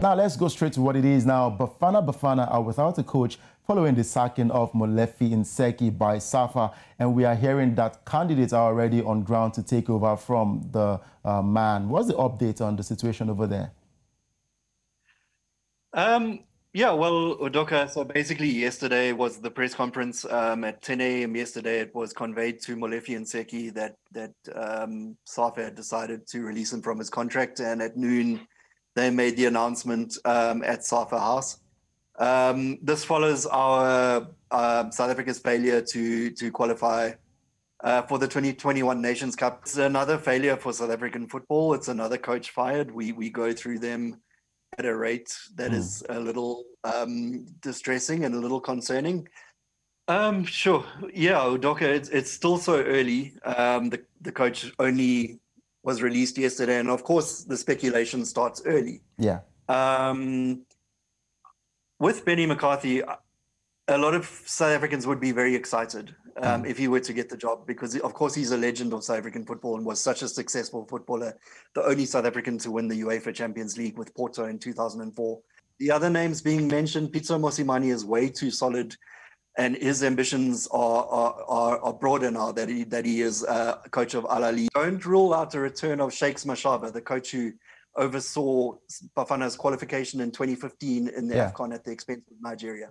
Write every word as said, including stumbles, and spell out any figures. Now let's go straight to what it is now. Bafana Bafana are without a coach following the sacking of Molefi Ntseki by Safa, and we are hearing that candidates are already on ground to take over from the uh, man. What's the update on the situation over there? Um, yeah, well, Udoka, so basically yesterday was the press conference um, at ten A M yesterday. It was conveyed to Molefi Ntseki that, that um, Safa had decided to release him from his contract, and at noon they made the announcement um, at Safa House. Um, this follows our uh, South Africa's failure to, to qualify uh, for the twenty twenty-one Nations Cup. It's another failure for South African football. It's another coach fired. We, we go through them at a rate that mm. is a little um, distressing and a little concerning. Um, sure. Yeah, Udoka, it's, it's still so early. Um, the, the coach only was released yesterday. And of course, the speculation starts early. Yeah. Um, With Benny McCarthy, a lot of South Africans would be very excited um, mm. if he were to get the job, because, of course, he's a legend of South African football and was such a successful footballer, the only South African to win the UEFA Champions League with Porto in two thousand and four. The other names being mentioned, Pizza Mosimani is way too solid, and his ambitions are are, are, are broader now that he, that he is uh, coach of Al Ahly. Don't rule out the return of Sheikhs Mashaba, the coach who oversaw Bafana's qualification in twenty fifteen in the yeah. Afcon at the expense of Nigeria.